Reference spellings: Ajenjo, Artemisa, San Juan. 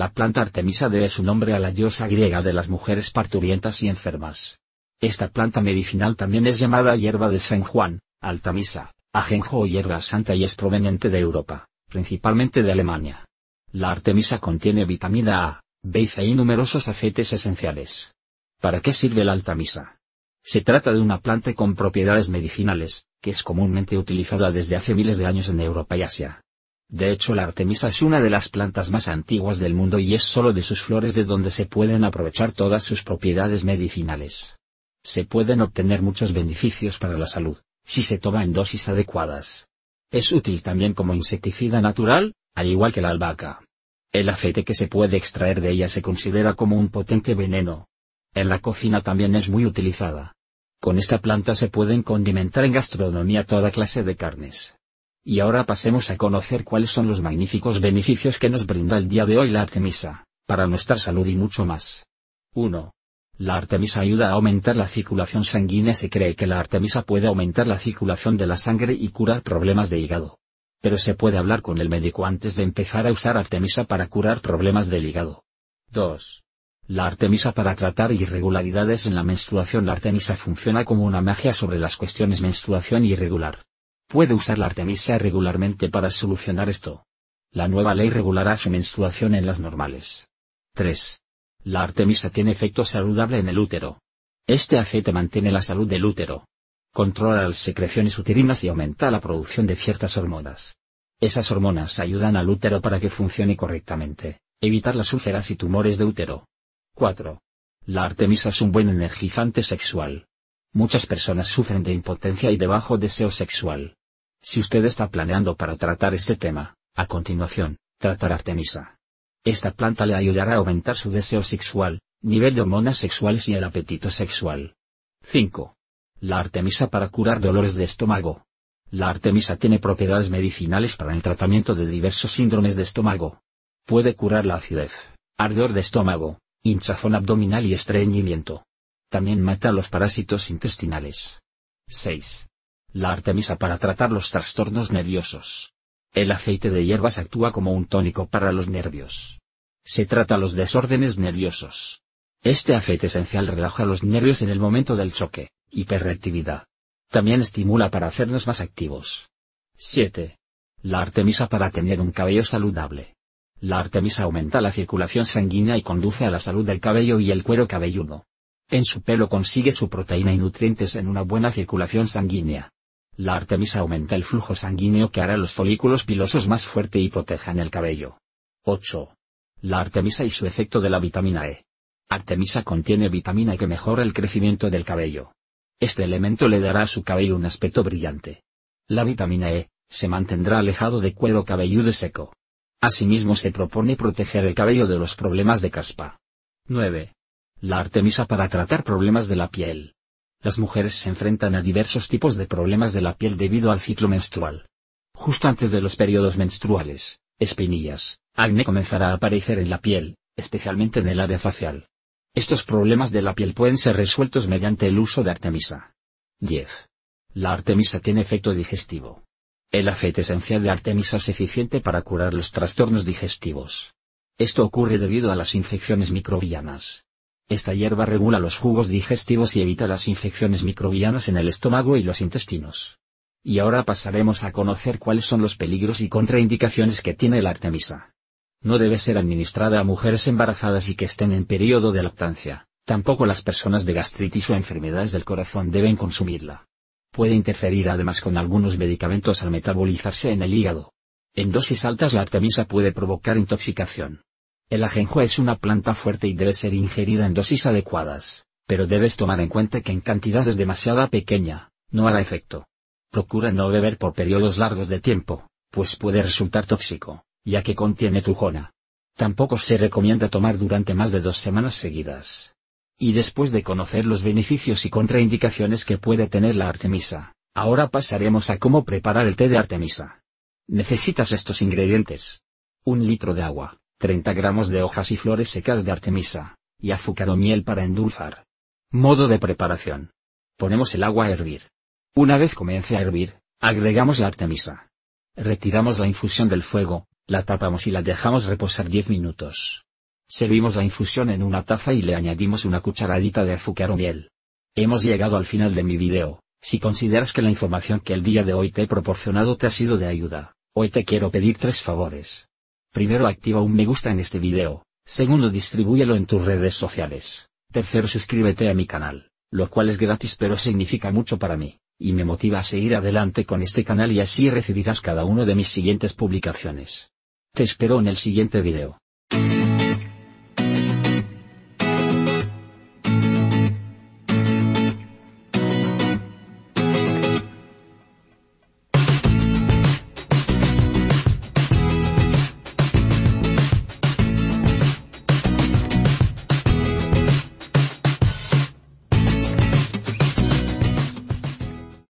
La planta Artemisa debe su nombre a la diosa griega de las mujeres parturientas y enfermas. Esta planta medicinal también es llamada hierba de San Juan, Artemisa, ajenjo o hierba santa y es proveniente de Europa, principalmente de Alemania. La Artemisa contiene vitamina A, B y C y numerosos aceites esenciales. ¿Para qué sirve la Artemisa? Se trata de una planta con propiedades medicinales, que es comúnmente utilizada desde hace miles de años en Europa y Asia. De hecho, la Artemisa es una de las plantas más antiguas del mundo y es solo de sus flores de donde se pueden aprovechar todas sus propiedades medicinales. Se pueden obtener muchos beneficios para la salud, si se toma en dosis adecuadas. Es útil también como insecticida natural, al igual que la albahaca. El aceite que se puede extraer de ella se considera como un potente veneno. En la cocina también es muy utilizada. Con esta planta se pueden condimentar en gastronomía toda clase de carnes. Y ahora pasemos a conocer cuáles son los magníficos beneficios que nos brinda el día de hoy la Artemisa, para nuestra salud y mucho más. 1. La Artemisa ayuda a aumentar la circulación sanguínea. Se cree que la Artemisa puede aumentar la circulación de la sangre y curar problemas de hígado. Pero se puede hablar con el médico antes de empezar a usar Artemisa para curar problemas del hígado. 2. La Artemisa para tratar irregularidades en la menstruación. La Artemisa funciona como una magia sobre las cuestiones menstruación irregular. Puede usar la Artemisa regularmente para solucionar esto. La nueva ley regulará su menstruación en las normales. 3. La Artemisa tiene efecto saludable en el útero. Este aceite mantiene la salud del útero. Controla las secreciones uterinas y aumenta la producción de ciertas hormonas. Esas hormonas ayudan al útero para que funcione correctamente, evitar las úlceras y tumores de útero. 4. La Artemisa es un buen energizante sexual. Muchas personas sufren de impotencia y de bajo deseo sexual. Si usted está planeando para tratar este tema, a continuación, tratar Artemisa. Esta planta le ayudará a aumentar su deseo sexual, nivel de hormonas sexuales y el apetito sexual. 5. La Artemisa para curar dolores de estómago. La Artemisa tiene propiedades medicinales para el tratamiento de diversos síndromes de estómago. Puede curar la acidez, ardor de estómago, hinchazón abdominal y estreñimiento. También mata los parásitos intestinales. 6. La Artemisa para tratar los trastornos nerviosos. El aceite de hierbas actúa como un tónico para los nervios. Se trata los desórdenes nerviosos. Este aceite esencial relaja los nervios en el momento del choque, hiperreactividad. También estimula para hacernos más activos. 7. La Artemisa para tener un cabello saludable. La Artemisa aumenta la circulación sanguínea y conduce a la salud del cabello y el cuero cabelludo. En su pelo consigue su proteína y nutrientes en una buena circulación sanguínea. La Artemisa aumenta el flujo sanguíneo que hará los folículos pilosos más fuerte y protejan el cabello. 8. La Artemisa y su efecto de la vitamina E. Artemisa contiene vitamina E que mejora el crecimiento del cabello. Este elemento le dará a su cabello un aspecto brillante. La vitamina E se mantendrá alejado de cuero cabelludo seco. Asimismo se propone proteger el cabello de los problemas de caspa. 9. La Artemisa para tratar problemas de la piel. Las mujeres se enfrentan a diversos tipos de problemas de la piel debido al ciclo menstrual. Justo antes de los periodos menstruales, espinillas, acné comenzará a aparecer en la piel, especialmente en el área facial. Estos problemas de la piel pueden ser resueltos mediante el uso de Artemisa. 10. La Artemisa tiene efecto digestivo. El aceite esencial de Artemisa es eficiente para curar los trastornos digestivos. Esto ocurre debido a las infecciones microbianas. Esta hierba regula los jugos digestivos y evita las infecciones microbianas en el estómago y los intestinos. Y ahora pasaremos a conocer cuáles son los peligros y contraindicaciones que tiene la Artemisa. No debe ser administrada a mujeres embarazadas y que estén en periodo de lactancia, tampoco las personas de gastritis o enfermedades del corazón deben consumirla. Puede interferir además con algunos medicamentos al metabolizarse en el hígado. En dosis altas la Artemisa puede provocar intoxicación. El ajenjo es una planta fuerte y debe ser ingerida en dosis adecuadas, pero debes tomar en cuenta que en cantidades demasiado pequeña, no hará efecto. Procura no beber por periodos largos de tiempo, pues puede resultar tóxico, ya que contiene trujona. Tampoco se recomienda tomar durante más de 2 semanas seguidas. Y después de conocer los beneficios y contraindicaciones que puede tener la Artemisa, ahora pasaremos a cómo preparar el té de Artemisa. Necesitas estos ingredientes: 1 litro de agua, 30 gramos de hojas y flores secas de Artemisa, y azúcar o miel para endulzar. Modo de preparación: ponemos el agua a hervir. Una vez comience a hervir, agregamos la Artemisa. Retiramos la infusión del fuego, la tapamos y la dejamos reposar 10 minutos. Servimos la infusión en una taza y le añadimos una cucharadita de azúcar o miel. Hemos llegado al final de mi video. Si consideras que la información que el día de hoy te he proporcionado te ha sido de ayuda, hoy te quiero pedir 3 favores. Primero, activa un me gusta en este video. Segundo, distribúyelo en tus redes sociales. Tercero, suscríbete a mi canal, lo cual es gratis pero significa mucho para mí, y me motiva a seguir adelante con este canal, y así recibirás cada uno de mis siguientes publicaciones. Te espero en el siguiente video.